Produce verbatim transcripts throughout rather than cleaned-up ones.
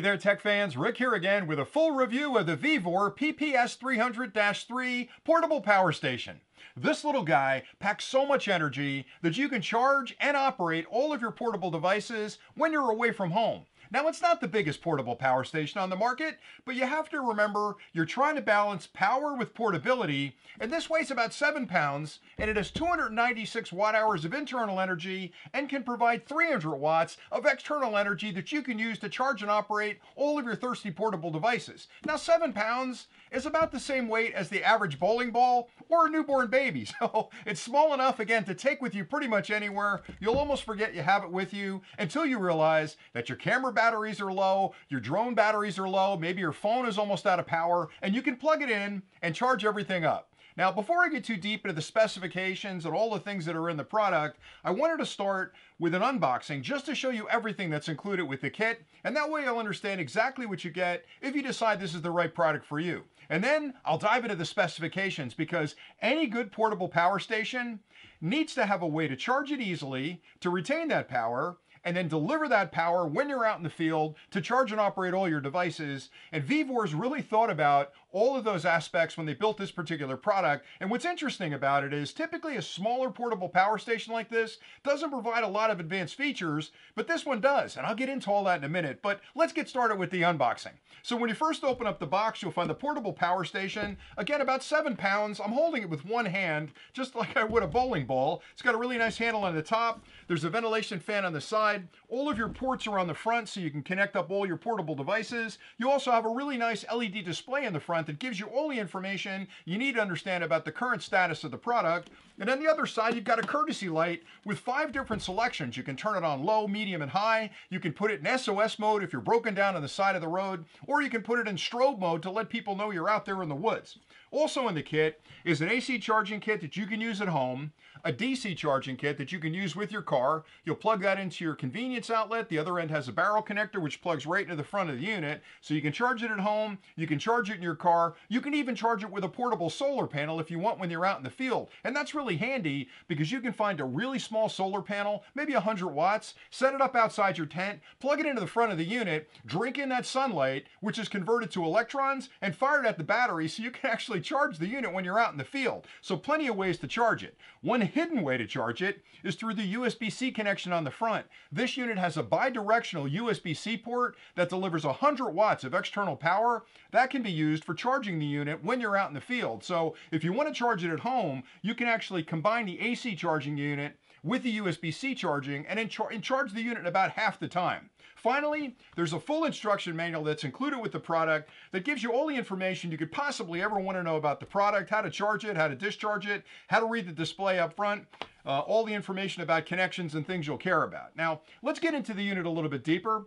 Hey there, tech fans. Rick here again with a full review of the Vevor P P S three hundred dash three portable power station. This little guy packs so much energy that you can charge and operate all of your portable devices when you're away from home. Now, it's not the biggest portable power station on the market, but you have to remember you're trying to balance power with portability, and this weighs about seven pounds, and it has two hundred ninety-six watt-hours of internal energy and can provide three hundred watts of external energy that you can use to charge and operate all of your thirsty portable devices. Now, seven pounds is about the same weight as the average bowling ball or a newborn baby, so it's small enough, again, to take with you pretty much anywhere. You'll almost forget you have it with you until you realize that your camera batteries are low, your drone batteries are low, maybe your phone is almost out of power, and you can plug it in and charge everything up. Now, before I get too deep into the specifications and all the things that are in the product, I wanted to start with an unboxing just to show you everything that's included with the kit, and that way you'll understand exactly what you get if you decide this is the right product for you. And then I'll dive into the specifications, because any good portable power station needs to have a way to charge it easily, to retain that power, and then deliver that power when you're out in the field to charge and operate all your devices. And Vevor's really thought about all of those aspects when they built this particular product. And what's interesting about it is typically a smaller portable power station like this doesn't provide a lot of advanced features, but this one does. And I'll get into all that in a minute, but let's get started with the unboxing. So when you first open up the box, you'll find the portable power station, again, about seven pounds. I'm holding it with one hand, just like I would a bowling ball. It's got a really nice handle on the top. There's a ventilation fan on the side. All of your ports are on the front, so you can connect up all your portable devices. You also have a really nice L E D display in the front that gives you all the information you need to understand about the current status of the product. And on the other side, you've got a courtesy light with five different selections. You can turn it on low, medium, and high. You can put it in S O S mode if you're broken down on the side of the road, or you can put it in strobe mode to let people know you're out there in the woods. Also in the kit is an A C charging kit that you can use at home, a D C charging kit that you can use with your car. You'll plug that into your convenience outlet. The other end has a barrel connector, which plugs right into the front of the unit. So you can charge it at home. You can charge it in your car. You can even charge it with a portable solar panel if you want when you're out in the field. And that's really handy because you can find a really small solar panel, maybe one hundred watts, set it up outside your tent, plug it into the front of the unit, drink in that sunlight, which is converted to electrons, and fired at the battery so you can actually charge the unit when you're out in the field. So plenty of ways to charge it. One hidden way to charge it is through the U S B C connection on the front. This unit has a bi-directional U S B C port that delivers one hundred watts of external power that can be used for charging the unit when you're out in the field. So if you want to charge it at home, you can actually combine the A C charging unit with the U S B C charging and, in char and charge the unit in about half the time. Finally, there's a full instruction manual that's included with the product that gives you all the information you could possibly ever want to know about the product, how to charge it, how to discharge it, how to read the display up front, uh, all the information about connections and things you'll care about. Now, let's get into the unit a little bit deeper.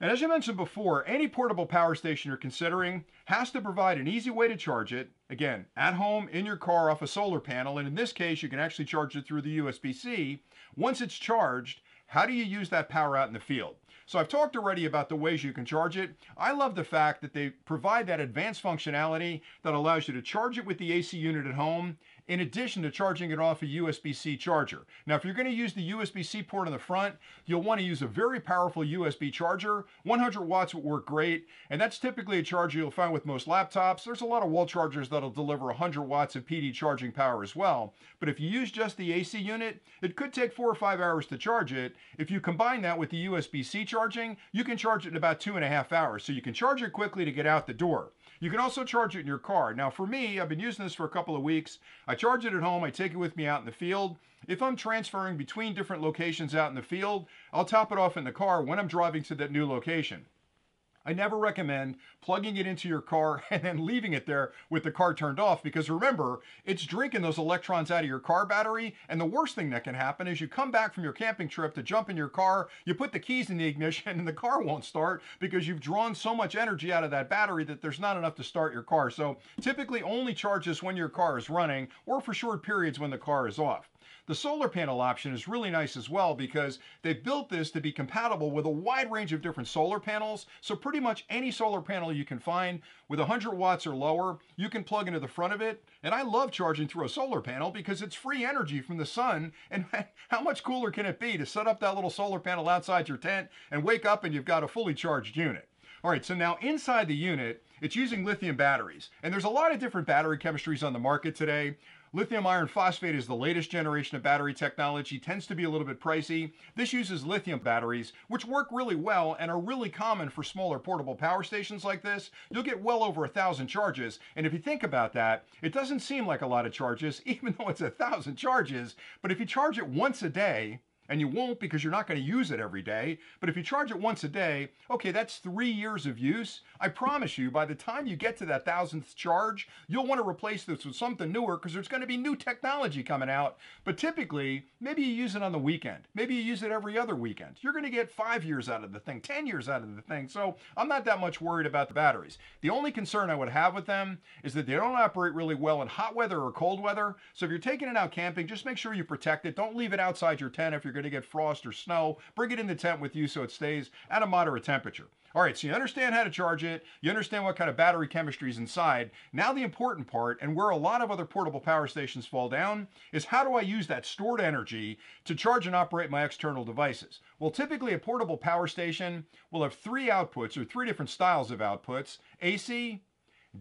And as I mentioned before, any portable power station you're considering has to provide an easy way to charge it, again, at home, in your car, off a solar panel, and in this case, you can actually charge it through the U S B C. Once it's charged, how do you use that power out in the field? So I've talked already about the ways you can charge it. I love the fact that they provide that advanced functionality that allows you to charge it with the A C unit at home, in addition to charging it off a U S B C charger. Now, if you're going to use the U S B C port on the front, you'll want to use a very powerful U S B charger. one hundred watts would work great, and that's typically a charger you'll find with most laptops. There's a lot of wall chargers that'll deliver one hundred watts of P D charging power as well. But if you use just the A C unit, it could take four or five hours to charge it. If you combine that with the U S B C charging, you can charge it in about two and a half hours, so you can charge it quickly to get out the door. You can also charge it in your car. Now, for me, I've been using this for a couple of weeks. I charge it at home. I take it with me out in the field. If I'm transferring between different locations out in the field, I'll top it off in the car when I'm driving to that new location. I never recommend plugging it into your car and then leaving it there with the car turned off, because remember, it's drinking those electrons out of your car battery, and the worst thing that can happen is you come back from your camping trip to jump in your car, you put the keys in the ignition, and the car won't start because you've drawn so much energy out of that battery that there's not enough to start your car. So typically only charge this when your car is running or for short periods when the car is off. The solar panel option is really nice as well, because they built this to be compatible with a wide range of different solar panels. So pretty much any solar panel you can find with one hundred watts or lower, you can plug into the front of it. And I love charging through a solar panel because it's free energy from the sun. And how much cooler can it be to set up that little solar panel outside your tent and wake up and you've got a fully charged unit? All right, so now inside the unit, it's using lithium batteries. And there's a lot of different battery chemistries on the market today. Lithium iron phosphate is the latest generation of battery technology, tends to be a little bit pricey. This uses lithium batteries, which work really well and are really common for smaller portable power stations like this. You'll get well over a thousand charges. And if you think about that, it doesn't seem like a lot of charges, even though it's a thousand charges. But if you charge it once a day, and you won't because you're not going to use it every day, but if you charge it once a day, okay, that's three years of use. I promise you, by the time you get to that thousandth charge, you'll want to replace this with something newer because there's going to be new technology coming out. But typically, maybe you use it on the weekend. Maybe you use it every other weekend. You're going to get five years out of the thing, ten years out of the thing. So I'm not that much worried about the batteries. The only concern I would have with them is that they don't operate really well in hot weather or cold weather. So if you're taking it out camping, just make sure you protect it. Don't leave it outside your tent if you're going to get frost or snow. Bring it in the tent with you so it stays at a moderate temperature. All right, so you understand how to charge it. You understand what kind of battery chemistry is inside. Now the important part, and where a lot of other portable power stations fall down, is how do I use that stored energy to charge and operate my external devices? Well, typically a portable power station will have three outputs, or three different styles of outputs: A C,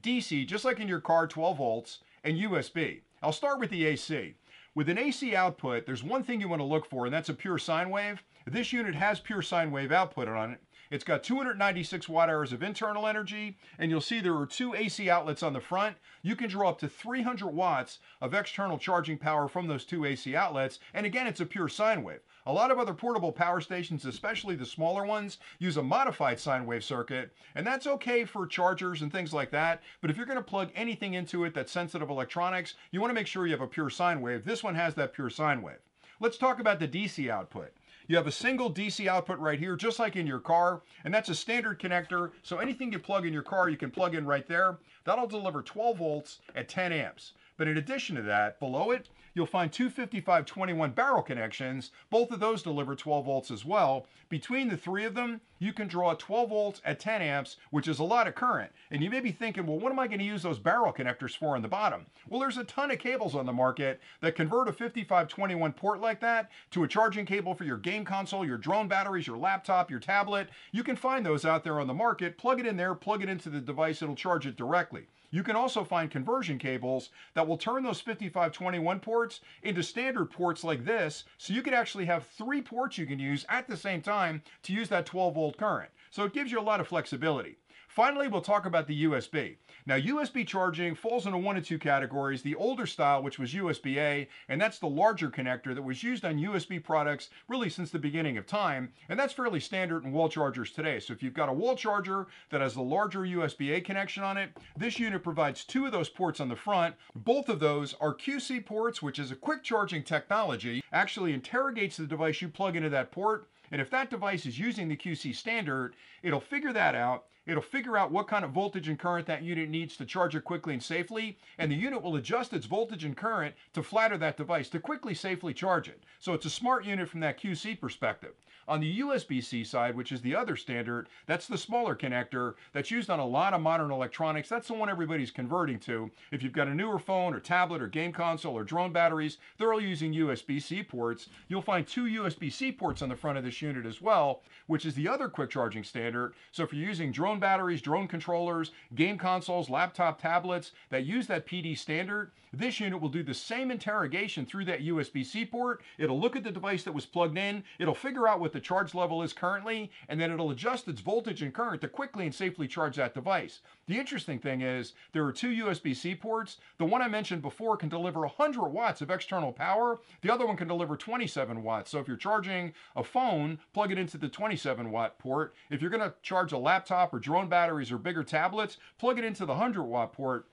D C, just like in your car, twelve volts, and U S B. I'll start with the A C. With an A C output, there's one thing you want to look for, and that's a pure sine wave. This unit has pure sine wave output on it. It's got two hundred ninety-six watt hours of internal energy, and you'll see there are two A C outlets on the front. You can draw up to three hundred watts of external charging power from those two A C outlets, and again, it's a pure sine wave. A lot of other portable power stations, especially the smaller ones, use a modified sine wave circuit, and that's okay for chargers and things like that, but if you're going to plug anything into it that's sensitive electronics, you want to make sure you have a pure sine wave. This This one has that pure sine wave. Let's talk about the D C output. You have a single D C output right here, just like in your car, and that's a standard connector. So anything you plug in your car, you can plug in right there. That'll deliver twelve volts at ten amps. But in addition to that, below it, you'll find two fifty-five twenty-one barrel connections. Both of those deliver twelve volts as well. Between the three of them, you can draw twelve volts at ten amps, which is a lot of current. And you may be thinking, well, what am I going to use those barrel connectors for on the bottom? Well, there's a ton of cables on the market that convert a fifty-five twenty-one port like that to a charging cable for your game console, your drone batteries, your laptop, your tablet. You can find those out there on the market. Plug it in there, plug it into the device, it'll charge it directly. You can also find conversion cables that will turn those fifty-five twenty-one ports into standard ports like this, so you could actually have three ports you can use at the same time to use that twelve volt current. So it gives you a lot of flexibility. Finally, we'll talk about the U S B. Now, U S B charging falls into one of two categories: the older style, which was U S B A, and that's the larger connector that was used on U S B products really since the beginning of time, and that's fairly standard in wall chargers today. So if you've got a wall charger that has the larger U S B A connection on it, this unit provides two of those ports on the front. Both of those are Q C ports, which is a quick charging technology, actually interrogates the device you plug into that port. And if that device is using the Q C standard, it'll figure that out. It'll figure out what kind of voltage and current that unit needs to charge it quickly and safely, and the unit will adjust its voltage and current to flatter that device to quickly, safely charge it. So it's a smart unit from that Q C perspective. On the U S B C side, which is the other standard, that's the smaller connector that's used on a lot of modern electronics. That's the one everybody's converting to. If you've got a newer phone or tablet or game console or drone batteries, they're all using U S B C ports. You'll find two U S B C ports on the front of this unit as well, which is the other quick charging standard. So if you're using drone batteries, drone controllers, game consoles, laptop, tablets that use that P D standard, this unit will do the same interrogation through that U S B C port. It'll look at the device that was plugged in, it'll figure out what the charge level is currently, and then it'll adjust its voltage and current to quickly and safely charge that device. The interesting thing is there are two U S B C ports. The one I mentioned before can deliver one hundred watts of external power. The other one can deliver twenty-seven watts. So if you're charging a phone, plug it into the twenty-seven watt port. If you're going to charge a laptop or drone batteries or bigger tablets, plug it into the one hundred watt port.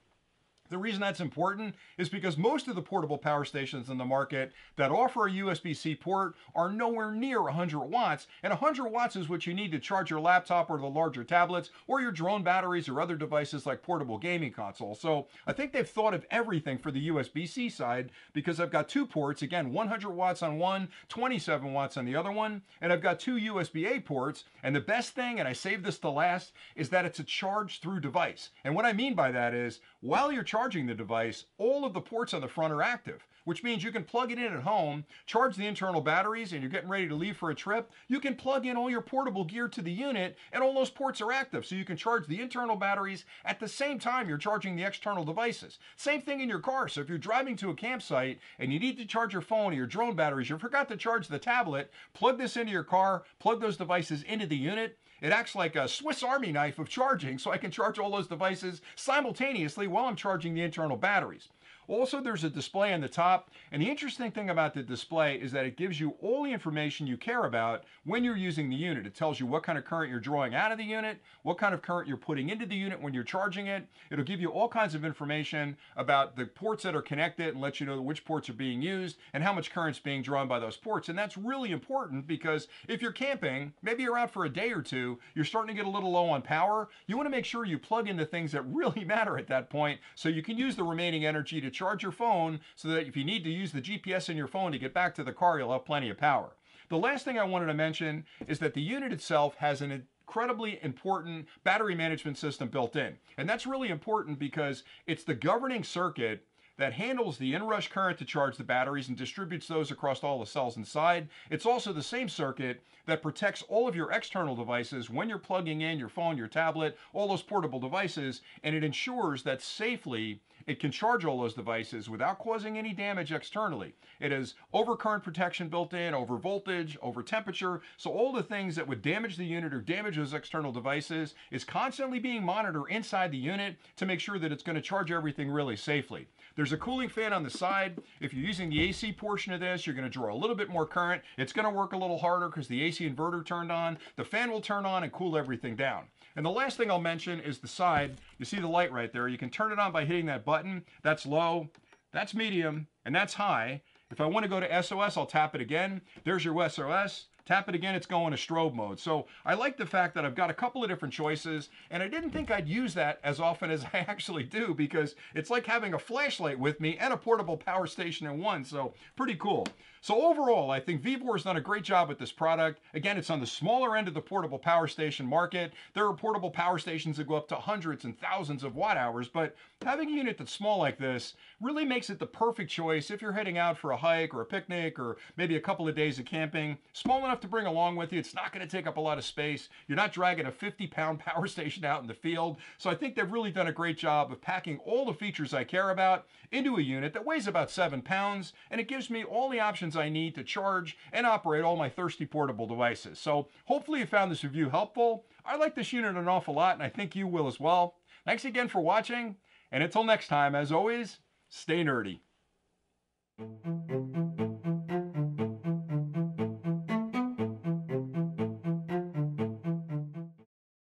The reason that's important is because most of the portable power stations in the market that offer a U S B C port are nowhere near one hundred watts, and one hundred watts is what you need to charge your laptop or the larger tablets or your drone batteries or other devices like portable gaming consoles. So I think they've thought of everything for the U S B C side, because I've got two ports, again, one hundred watts on one, twenty-seven watts on the other one, and I've got two U S B A ports, and the best thing, and I saved this to last, is that it's a charge through device. And what I mean by that is While you're charging the device, all of the ports on the front are active, which means you can plug it in at home, charge the internal batteries, and you're getting ready to leave for a trip. You can plug in all your portable gear to the unit, and all those ports are active, so you can charge the internal batteries at the same time you're charging the external devices. Same thing in your car, so if you're driving to a campsite and you need to charge your phone or your drone batteries, you forgot to charge the tablet, plug this into your car, plug those devices into the unit. It acts like a Swiss Army knife of charging, so I can charge all those devices simultaneously while I'm charging the internal batteries. Also, there's a display on the top, and the interesting thing about the display is that it gives you all the information you care about when you're using the unit. It tells you what kind of current you're drawing out of the unit, what kind of current you're putting into the unit when you're charging it. It'll give you all kinds of information about the ports that are connected and let you know which ports are being used and how much current's being drawn by those ports. And that's really important because if you're camping, maybe you're out for a day or two, you're starting to get a little low on power. You want to make sure you plug in the things that really matter at that point so you can use the remaining energy to charge your phone so that if you need to use the G P S in your phone to get back to the car, you'll have plenty of power. The last thing I wanted to mention is that the unit itself has an incredibly important battery management system built in. And that's really important because it's the governing circuit that handles the inrush current to charge the batteries and distributes those across all the cells inside. It's also the same circuit that protects all of your external devices when you're plugging in your phone, your tablet, all those portable devices, and it ensures that safely it can charge all those devices without causing any damage externally. It has overcurrent protection built in, over voltage, over temperature, so all the things that would damage the unit or damage those external devices is constantly being monitored inside the unit to make sure that it's going to charge everything really safely. There's There's a cooling fan on the side. If you're using the A C portion of this, you're going to draw a little bit more current. It's going to work a little harder because the A C inverter turned on. The fan will turn on and cool everything down. And the last thing I'll mention is the side. You see the light right there. You can turn it on by hitting that button. That's low, that's medium, and that's high. If I want to go to S O S, I'll tap it again. There's your S O S. Tap it again, it's going to strobe mode. So I like the fact that I've got a couple of different choices, and I didn't think I'd use that as often as I actually do because it's like having a flashlight with me and a portable power station in one, so pretty cool. So overall, I think Vevor has done a great job with this product. Again, it's on the smaller end of the portable power station market. There are portable power stations that go up to hundreds and thousands of watt hours, but having a unit that's small like this really makes it the perfect choice if you're heading out for a hike or a picnic or maybe a couple of days of camping. Small enough to bring along with you. It's not going to take up a lot of space. You're not dragging a fifty pound power station out in the field. So I think they've really done a great job of packing all the features I care about into a unit that weighs about seven pounds. And it gives me all the options I need to charge and operate all my thirsty portable devices. So hopefully you found this review helpful. I like this unit an awful lot, and I think you will as well. Thanks again for watching. And until next time, as always, stay nerdy.